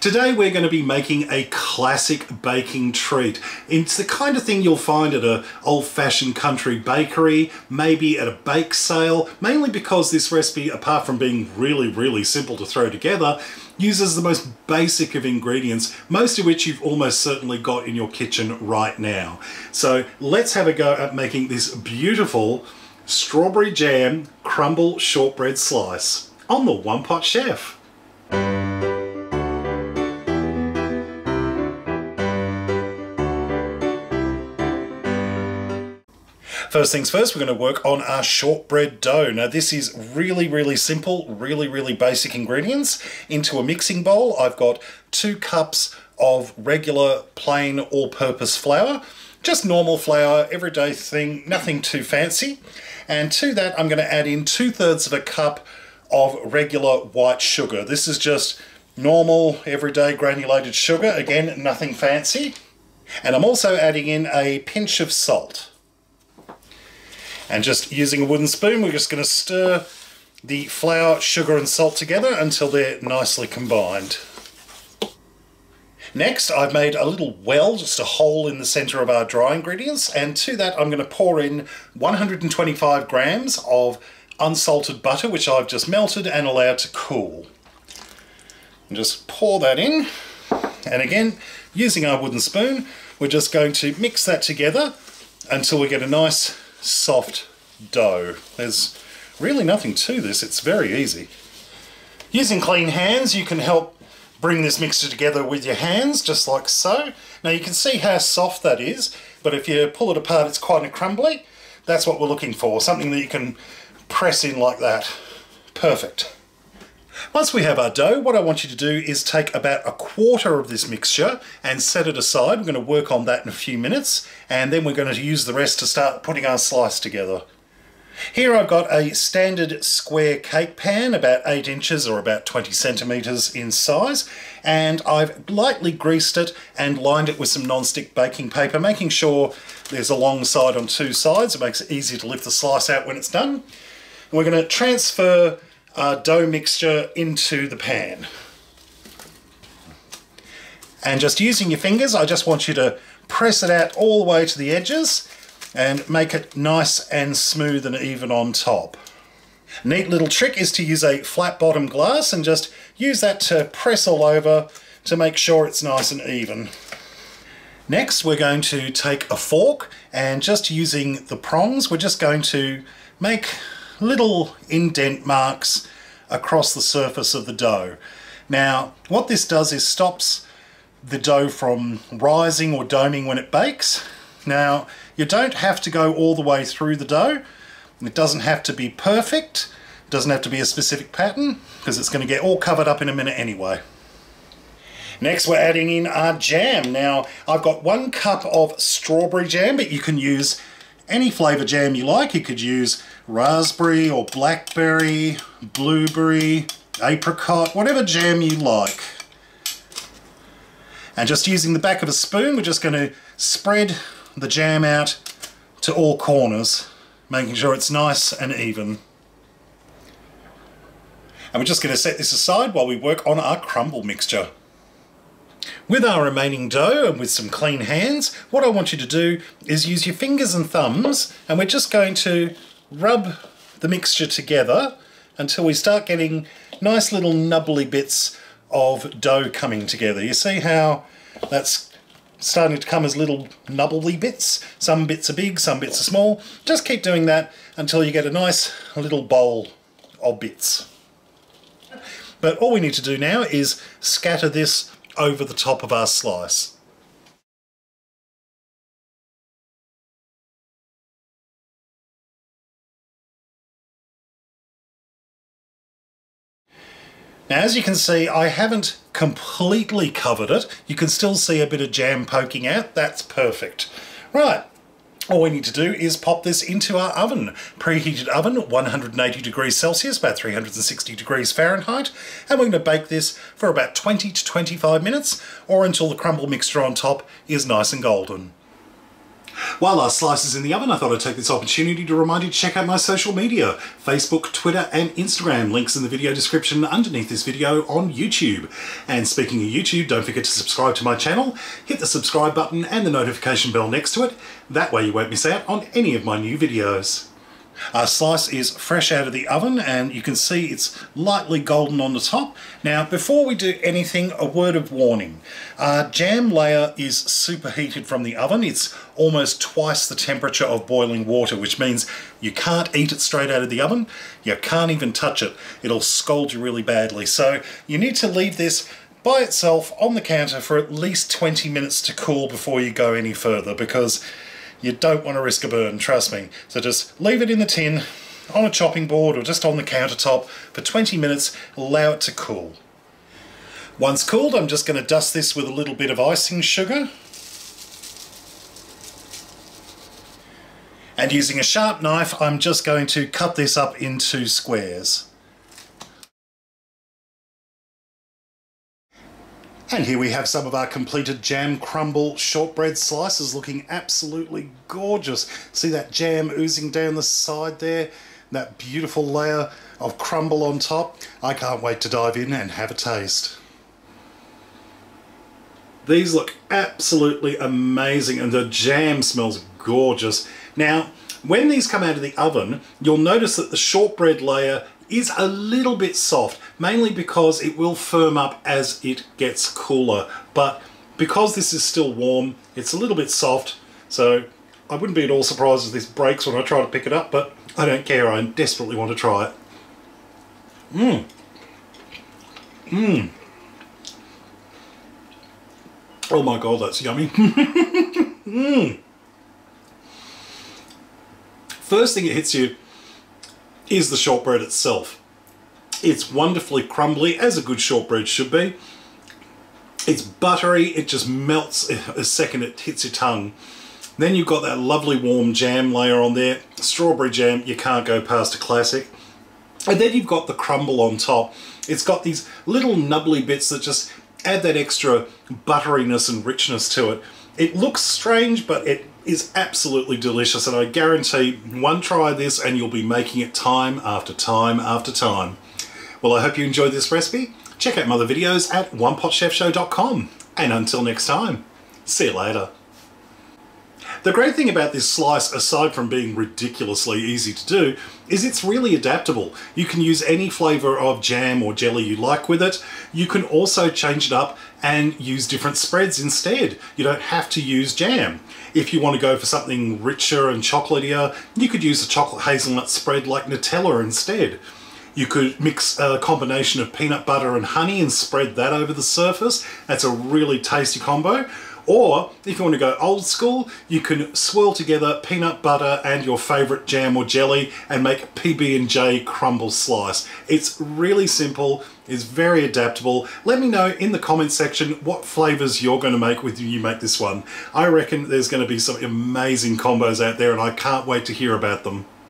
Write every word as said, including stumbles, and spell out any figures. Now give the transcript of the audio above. Today we're going to be making a classic baking treat. It's the kind of thing you'll find at an old-fashioned country bakery, maybe at a bake sale, mainly because this recipe, apart from being really, really simple to throw together, uses the most basic of ingredients, most of which you've almost certainly got in your kitchen right now. So let's have a go at making this beautiful strawberry jam crumble shortbread slice on the One Pot Chef. First things first, we're going to work on our shortbread dough. Now this is really, really simple, really, really basic ingredients. Into a mixing bowl, I've got two cups of regular, plain, all-purpose flour. Just normal flour, everyday thing, nothing too fancy. And to that, I'm going to add in two-thirds of a cup of regular white sugar. This is just normal, everyday granulated sugar. Again, nothing fancy. And I'm also adding in a pinch of salt. And just using a wooden spoon, we're just going to stir the flour, sugar and salt together until they're nicely combined. Next, I've made a little well, just a hole in the centre of our dry ingredients, and to that I'm going to pour in one hundred twenty-five grams of unsalted butter, which I've just melted and allowed to cool. And just pour that in, and again, using our wooden spoon, we're just going to mix that together until we get a nice soft dough. There's really nothing to this, it's very easy. Using clean hands, you can help bring this mixture together with your hands, just like so. Now you can see how soft that is, but if you pull it apart it's quite a crumbly. That's what we're looking for, something that you can press in like that. Perfect. Once we have our dough, what I want you to do is take about a quarter of this mixture and set it aside. We're going to work on that in a few minutes, and then we're going to use the rest to start putting our slice together. Here I've got a standard square cake pan, about eight inches or about twenty centimetres in size, and I've lightly greased it and lined it with some non-stick baking paper, making sure there's a long side on two sides. It makes it easy to lift the slice out when it's done. And we're going to transfer our dough mixture into the pan. And just using your fingers, I just want you to press it out all the way to the edges and make it nice and smooth and even on top. Neat little trick is to use a flat bottom glass and just use that to press all over to make sure it's nice and even. Next, we're going to take a fork and just using the prongs, we're just going to make little indent marks across the surface of the dough. Now what this does is stops the dough from rising or doming when it bakes. Now you don't have to go all the way through the dough. It doesn't have to be perfect, it doesn't have to be a specific pattern, because it's going to get all covered up in a minute anyway. Next, we're adding in our jam. Now I've got one cup of strawberry jam, but you can use any flavour jam you like. You could use raspberry or blackberry, blueberry, apricot, whatever jam you like. And just using the back of a spoon, we're just going to spread the jam out to all corners, making sure it's nice and even. And we're just going to set this aside while we work on our crumble mixture. With our remaining dough and with some clean hands, what I want you to do is use your fingers and thumbs, and we're just going to rub the mixture together until we start getting nice little nubbly bits of dough coming together. You see how that's starting to come as little nubbly bits? Some bits are big, some bits are small. Just keep doing that until you get a nice little bowl of bits. But all we need to do now is scatter this over the top of our slice. Now as you can see, I haven't completely covered it. You can still see a bit of jam poking out. That's perfect. Right, all we need to do is pop this into our oven. Preheated oven, one hundred eighty degrees Celsius, about three hundred sixty degrees Fahrenheit, and we're going to bake this for about twenty to twenty-five minutes, or until the crumble mixture on top is nice and golden. While our slice is in the oven, I thought I'd take this opportunity to remind you to check out my social media, Facebook, Twitter and Instagram. Links in the video description underneath this video on YouTube. And speaking of YouTube, don't forget to subscribe to my channel, hit the subscribe button and the notification bell next to it. That way you won't miss out on any of my new videos. Our slice is fresh out of the oven and you can see it's lightly golden on the top. Now before we do anything, a word of warning. Our jam layer is superheated from the oven. It's almost twice the temperature of boiling water, which means you can't eat it straight out of the oven. You can't even touch it. It'll scald you really badly. So you need to leave this by itself on the counter for at least twenty minutes to cool before you go any further, because you don't want to risk a burn, trust me. So just leave it in the tin, on a chopping board or just on the countertop for twenty minutes, allow it to cool. Once cooled, I'm just going to dust this with a little bit of icing sugar. And using a sharp knife, I'm just going to cut this up into squares. And here we have some of our completed jam crumble shortbread slices, looking absolutely gorgeous. See that jam oozing down the side there? That beautiful layer of crumble on top. I can't wait to dive in and have a taste. These look absolutely amazing and the jam smells gorgeous. Now, when these come out of the oven, you'll notice that the shortbread layer is a little bit soft, mainly because it will firm up as it gets cooler. But because this is still warm, it's a little bit soft, so I wouldn't be at all surprised if this breaks when I try to pick it up, but I don't care, I desperately want to try it. Mmm. Mmm. Oh my god, that's yummy. Mmm. First thing that hits you is the shortbread itself. It's wonderfully crumbly, as a good shortbread should be. It's buttery, it just melts a second it hits your tongue. Then you've got that lovely warm jam layer on there. Strawberry jam, you can't go past a classic. And then you've got the crumble on top. It's got these little nubbly bits that just add that extra butteriness and richness to it. It looks strange, but it is absolutely delicious, and I guarantee one try of this and you'll be making it time after time after time. Well, I hope you enjoyed this recipe. Check out my other videos at One Pot Chef Show dot com, and until next time, see you later. The great thing about this slice, aside from being ridiculously easy to do, is it's really adaptable. You can use any flavour of jam or jelly you like with it. You can also change it up and use different spreads instead. You don't have to use jam. If you want to go for something richer and chocolatier, you could use a chocolate hazelnut spread like Nutella instead. You could mix a combination of peanut butter and honey and spread that over the surface. That's a really tasty combo. Or, if you want to go old school, you can swirl together peanut butter and your favourite jam or jelly and make P B and J crumble slice. It's really simple, it's very adaptable. Let me know in the comment section what flavours you're going to make when you make this one. I reckon there's going to be some amazing combos out there and I can't wait to hear about them.